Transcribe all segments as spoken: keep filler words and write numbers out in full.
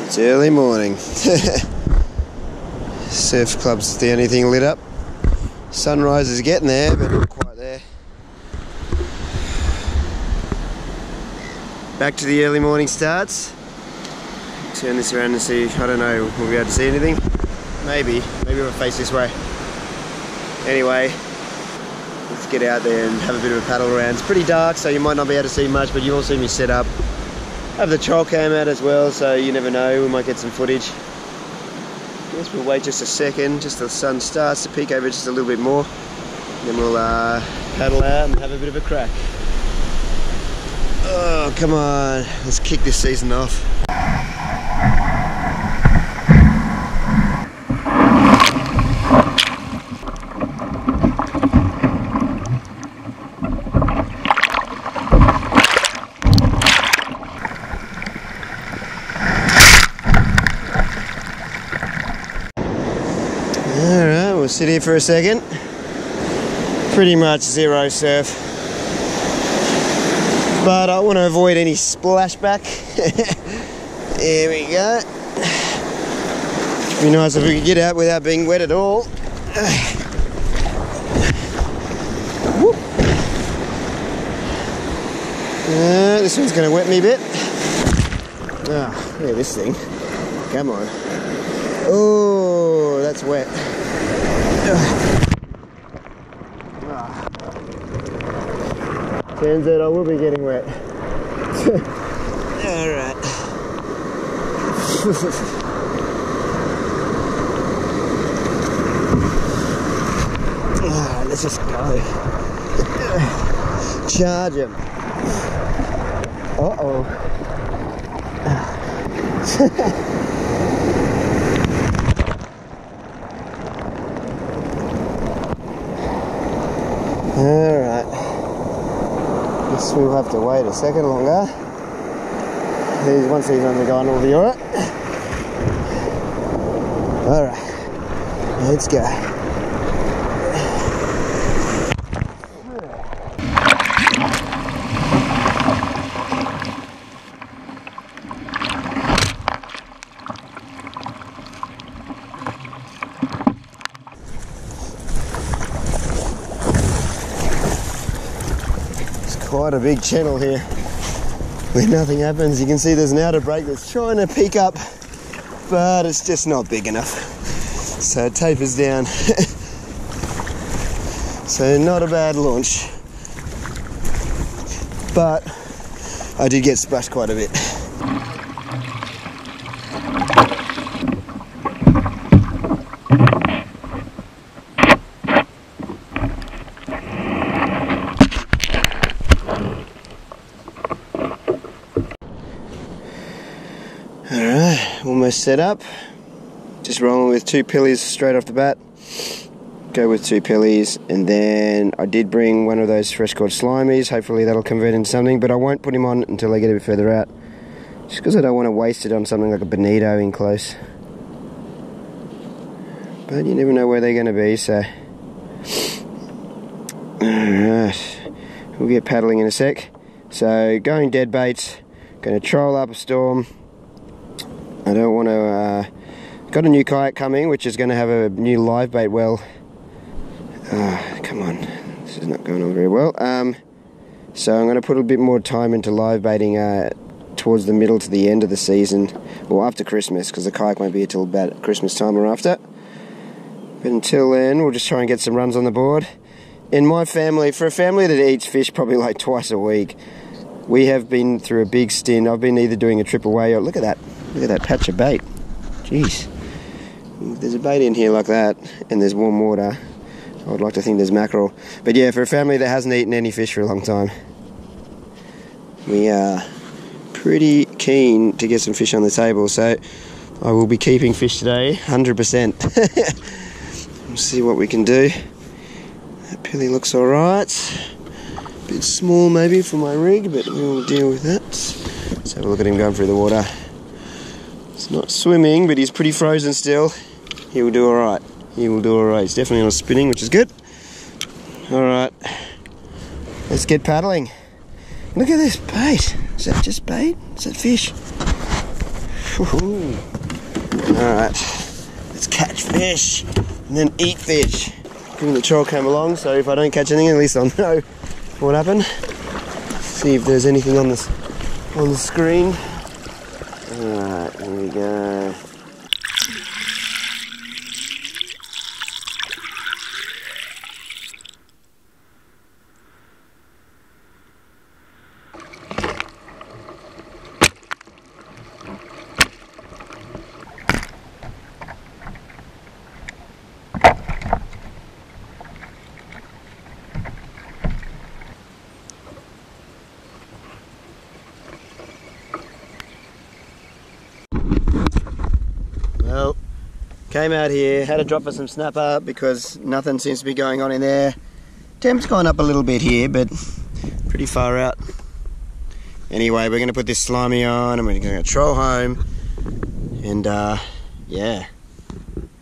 It's early morning. Surf club's the only thing lit up. Sunrise is getting there, but not quite there. Back to the early morning starts. Turn this around and see, I don't know, will we be able to see anything? Maybe, maybe we'll face this way. Anyway, let's get out there and have a bit of a paddle around. It's pretty dark, so you might not be able to see much, but you will see me set up. I have the trail cam out as well, so you never know, we might get some footage. Guess we'll wait just a second, just the sun starts to peek over just a little bit more. Then we'll uh, paddle out and have a bit of a crack. Oh, come on, let's kick this season off. Sit here for a second. Pretty much zero surf, but I want to avoid any splashback. Here we go. It'd be nice if we could get out without being wet at all. Uh, this one's going to wet me a bit. Ah, look at this thing. Come on. Oh, that's wet. Turns out I will be getting wet. Alright. Alright, let's just go. Charge him. Uh oh. Alright, guess we'll have to wait a second longer. These, once these ones are gone, we'll be alright. Alright, let's go. Quite a big channel here where nothing happens. You can see there's an outer break that's trying to peak up, but it's just not big enough, so it tapers down. So not a bad launch, but I did get splashed quite a bit. Set up, just rolling with two pillies straight off the bat. Go with two pillies, and then I did bring one of those fresh caught slimies. Hopefully that'll convert into something, but I won't put him on until I get a bit further out, just because I don't want to waste it on something like a bonito in close. But you never know where they're going to be, so alright, we'll get paddling in a sec. So going dead baits, going to troll up a storm. I don't want to, uh, got a new kayak coming, which is going to have a new live bait well. Uh, come on, this is not going on very well. Um, so I'm going to put a bit more time into live baiting uh, towards the middle to the end of the season, or after Christmas, because the kayak won't be here till about Christmas time or after. But until then, we'll just try and get some runs on the board. In my family, for a family that eats fish probably like twice a week, we have been through a big stint. I've been either doing a triple A or, look at that. Look at that patch of bait. Jeez. If there's a bait in here like that, and there's warm water, I would like to think there's mackerel. But yeah, for a family that hasn't eaten any fish for a long time, we are pretty keen to get some fish on the table. So I will be keeping fish today, one hundred percent. We'll see what we can do. That pilly looks alright. A bit small maybe for my rig, but we'll deal with that. Let's have a look at him going through the water. He's not swimming, but he's pretty frozen still. He will do all right. He will do all right. He's definitely not spinning, which is good. All right, let's get paddling. Look at this bait. Is that just bait? Is that fish? Woohoo. All right, let's catch fish and then eat fish. The trawl came along, so if I don't catch anything, at least I'll know what happened. Let's see if there's anything on this on the screen. All right, here we go. Came out here, had a drop of some snapper because nothing seems to be going on in there. Temp's gone up a little bit here, but pretty far out. Anyway, we're going to put this slimy on and we're going to troll home. And uh, yeah,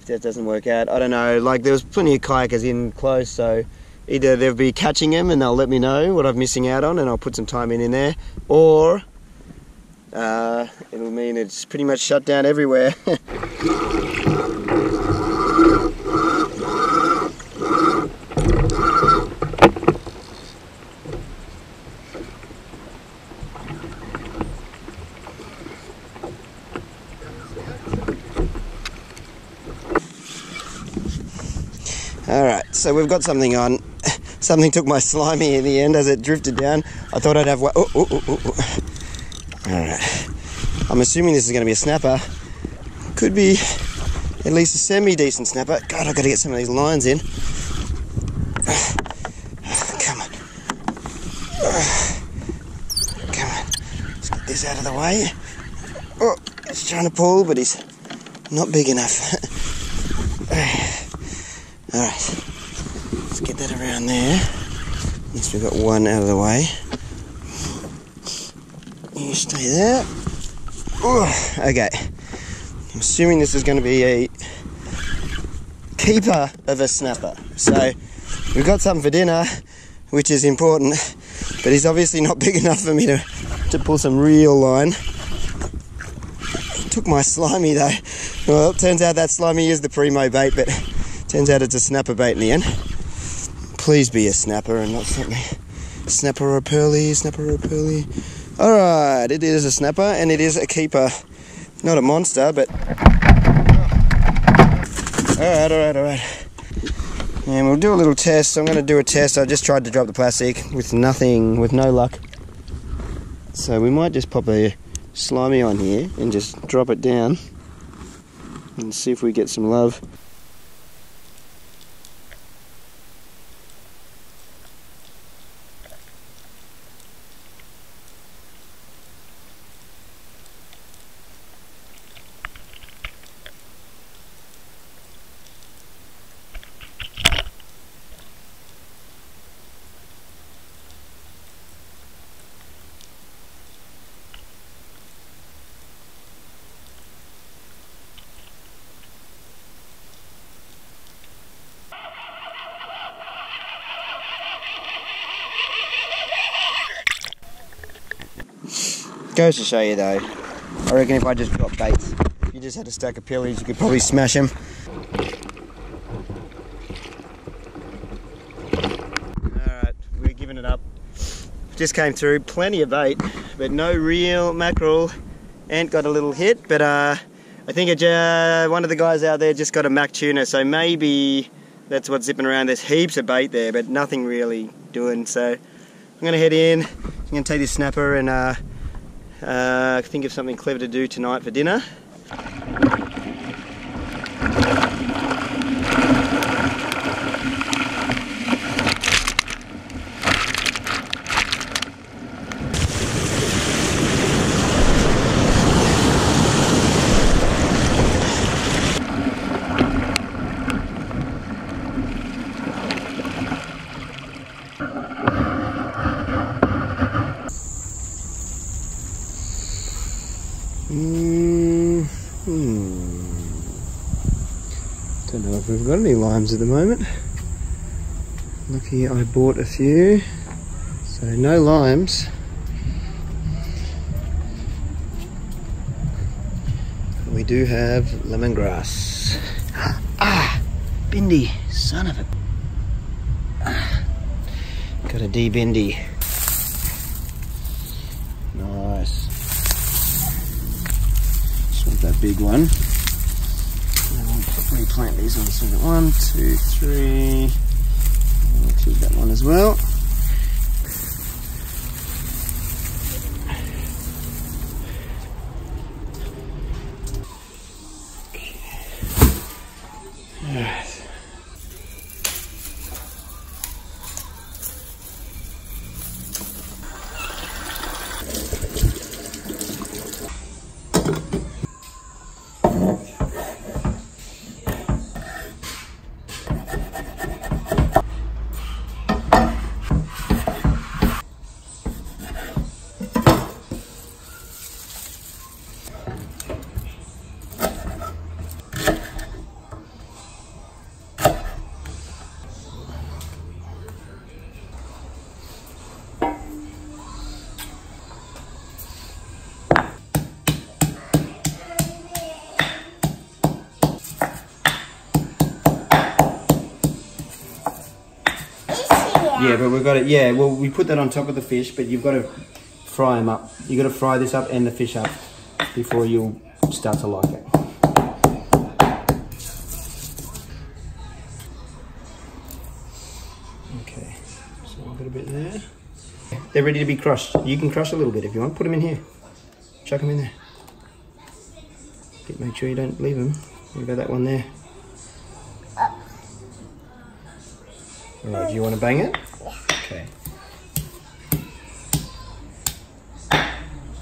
if that doesn't work out, I don't know. Like, there was plenty of kayakers in close, so either they'll be catching them and they'll let me know what I'm missing out on and I'll put some time in in there, or uh, it'll mean it's pretty much shut down everywhere. Alright, so we've got something on. Something took my slimy in the end as it drifted down. I thought I'd have one. Oh, oh, oh, oh. Alright. I'm assuming this is going to be a snapper. Could be at least a semi-decent snapper. God, I've got to get some of these lines in. Come on. Come on. Let's get this out of the way. Oh, he's trying to pull, but he's not big enough. Alright, let's get that around there. At least we've got one out of the way. You stay there. Oh, okay, I'm assuming this is going to be a keeper of a snapper. So, we've got something for dinner, which is important, but he's obviously not big enough for me to, to pull some real line. I took my slimy though. Well, it turns out that slimy is the primo bait, but turns out it's a snapper bait in the end. Please be a snapper and not something. Snapper or pearly, snapper or pearly. Alright, it is a snapper and it is a keeper. Not a monster, but... Alright, alright, alright. And we'll do a little test. So I'm going to do a test. I just tried to drop the plastic with nothing, with no luck. So we might just pop a slimy on here and just drop it down and see if we get some love. Goes to show you though, I reckon if I just dropped baits, if you just had a stack of pillies, you could probably smash them. Alright, we're giving it up. Just came through, plenty of bait, but no real mackerel. Ant got a little hit, but uh, I think it, uh, one of the guys out there just got a mac tuna, so maybe that's what's zipping around. There's heaps of bait there, but nothing really doing, so I'm going to head in, I'm going to take this snapper and uh, Uh, think of something clever to do tonight for dinner. if we've got any limes at the moment. Lucky I bought a few, so no limes. We do have lemongrass. Ah, bindi, son of a... Ah, got a D-bindi. Nice. Just want that big one. We'll replant these on so one, two, three. We'll keep that one as well. Yeah, but we've got it. Yeah, well, we put that on top of the fish, but you've got to fry them up. You've got to fry this up and the fish up before you'll start to like it. Okay, so we've got a bit there. They're ready to be crushed. You can crush a little bit if you want. Put them in here. Chuck them in there. Get, make sure you don't leave them. What about that one there? All right, do you want to bang it? Okay.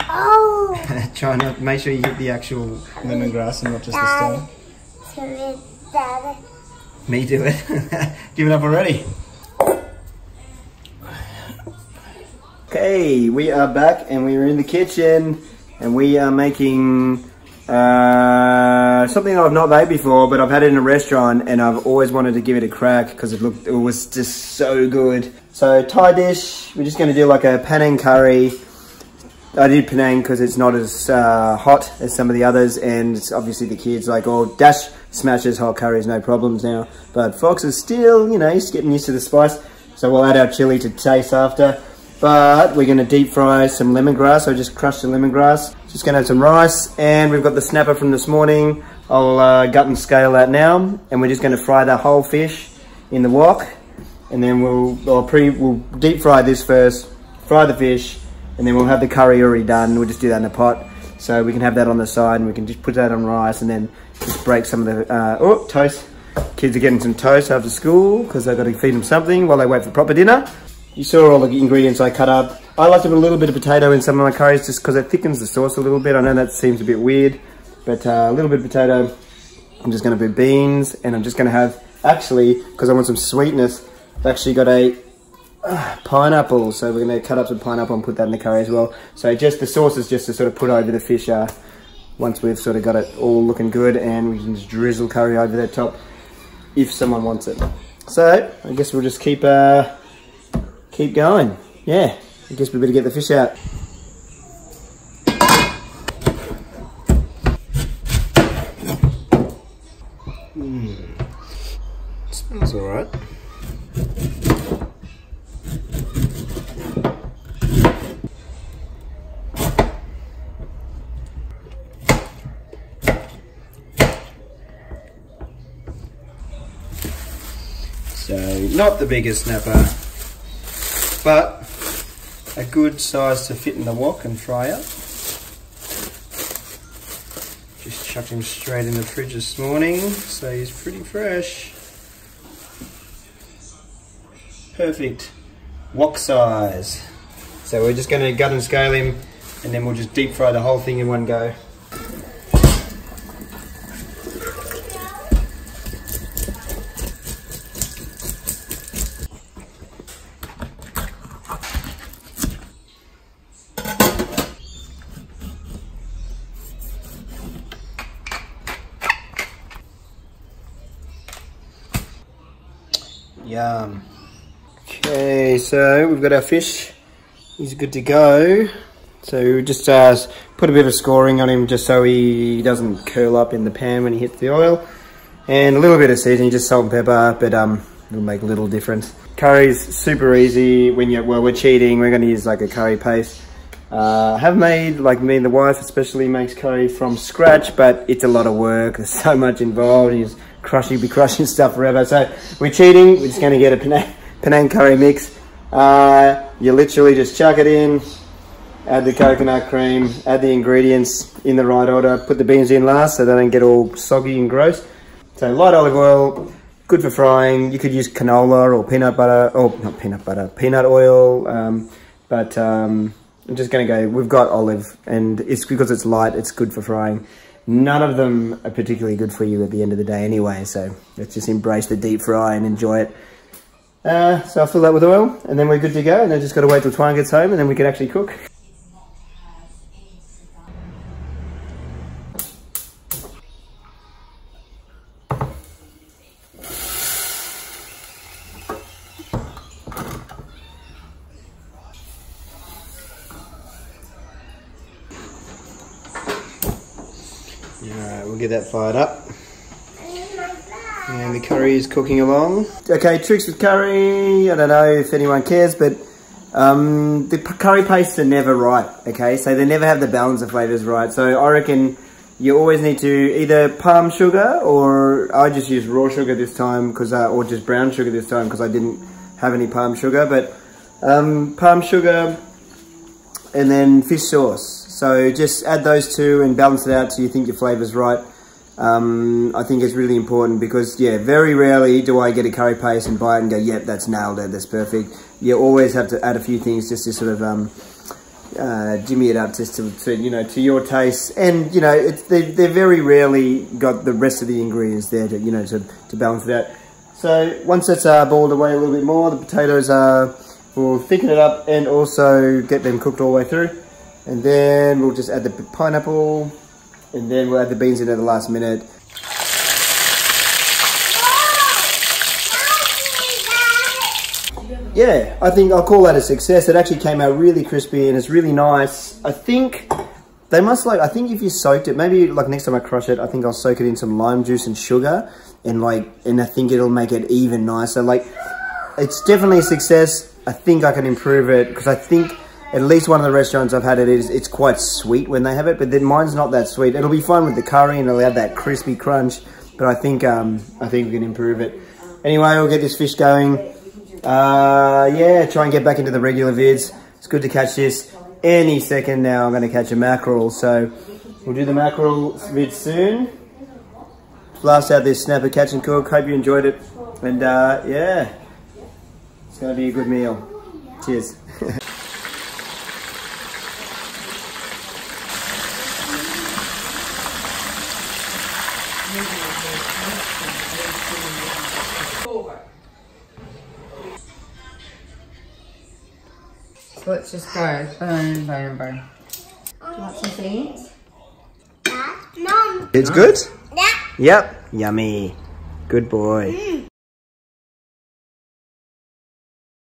Oh! Try not, make sure you hit the actual lemongrass and not just Dad, the stone. Dad. Me do it? Give it up already. Okay, we are back and we are in the kitchen and we are making uh, something that I've not made before, but I've had it in a restaurant and I've always wanted to give it a crack because it looked, it was just so good. So Thai dish, we're just going to do like a Penang curry. I did Penang because it's not as uh, hot as some of the others, and it's obviously the kids like, oh, Dash smashes hot curries, no problems now. But Fox is still, you know, he's getting used to the spice. So we'll add our chili to taste after. But we're going to deep fry some lemongrass. I just crushed the lemongrass. Just going to add some rice, and we've got the snapper from this morning. I'll uh, gut and scale that now, and we're just going to fry the whole fish in the wok. And then we'll, we'll, pre, we'll deep fry this first, fry the fish, and then we'll have the curry already done. We'll just do that in a pot. So we can have that on the side and we can just put that on rice and then just break some of the, uh, oh, toast. Kids are getting some toast after school because they've got to feed them something while they wait for proper dinner. You saw all the ingredients I cut up. I like to put a little bit of potato in some of my curries just because it thickens the sauce a little bit. I know that seems a bit weird, but uh, a little bit of potato. I'm just going to put beans, and I'm just going to have, actually, because I want some sweetness, I've actually got a uh, pineapple, so we're going to cut up some pineapple and put that in the curry as well. So just the sauce is just to sort of put over the fish uh, once we've sort of got it all looking good, and we can just drizzle curry over the top if someone wants it. So I guess we'll just keep uh, keep going. Yeah. I guess we better get the fish out. Mm. Smells alright. So, not the biggest snapper, but a good size to fit in the wok and fry up. Just chucked him straight in the fridge this morning, so he's pretty fresh. Perfect wok size. So we're just going to gut and scale him, and then we'll just deep fry the whole thing in one go. Yum. Okay, so we've got our fish. He's good to go. So just uh, put a bit of scoring on him just so he doesn't curl up in the pan when he hits the oil. And a little bit of seasoning, just salt and pepper, but um, it'll make little difference. Curry's super easy. When you well, we're cheating. We're going to use like a curry paste. Uh, I have made, like me and the wife especially makes curry from scratch, but it's a lot of work. There's so much involved. You just crush, you'll be crushing stuff forever. So we're cheating. We're just going to get a Penang, Penang curry mix. Uh, you literally just chuck it in, add the coconut cream, add the ingredients in the right order, put the beans in last so they don't get all soggy and gross. So light olive oil, good for frying. You could use canola or peanut butter, or not peanut butter, peanut oil. Um, but um, I'm just gonna go, we've got olive, and it's because it's light, it's good for frying. None of them are particularly good for you at the end of the day anyway, so let's just embrace the deep fry and enjoy it. Uh, so I'll fill that with oil, and then we're good to go, and then just gotta wait till Tuan gets home, and then we can actually cook. Alright, we'll get that fired up. And the curry is cooking along. Okay, tricks with curry, I don't know if anyone cares, but um, the curry pastes are never right, okay? So they never have the balance of flavours right. So I reckon you always need to either palm sugar, or I just use raw sugar this time, because uh, or just brown sugar this time, because I didn't have any palm sugar, but um, palm sugar and then fish sauce. So just add those two and balance it out so you think your flavour's right. Um, I think it's really important because, yeah, very rarely do I get a curry paste and buy it and go, yep, that's nailed it, that's perfect. You always have to add a few things just to sort of um, uh, jimmy it up just to, to, you know, to your taste. And, you know, it's, they, they're very rarely got the rest of the ingredients there to, you know, to, to balance it out. So once that's uh, boiled away a little bit more, the potatoes uh, will thicken it up and also get them cooked all the way through. And then we'll just add the pineapple, and then we'll add the beans in at the last minute. Yeah, I think I'll call that a success. It actually came out really crispy and it's really nice. I think they must like, I think if you soaked it, maybe like next time I crush it, I think I'll soak it in some lime juice and sugar, and like, and I think it'll make it even nicer. Like, it's definitely a success. I think I can improve it, because I think at least one of the restaurants I've had it is, it's quite sweet when they have it, but then mine's not that sweet. It'll be fine with the curry and it'll have that crispy crunch, but I think um, I think we can improve it. Anyway, we'll get this fish going. Uh, yeah, try and get back into the regular vids. It's good to catch this. Any second now I'm gonna catch a mackerel, so we'll do the mackerel vid soon. Blast out this snapper catch and cook. Hope you enjoyed it. And uh, yeah, it's gonna be a good meal. Cheers. So let's just go burn, burn, burn. Do you want some seeds? It's good? Yeah. Yep. Yummy. Good boy. Mm.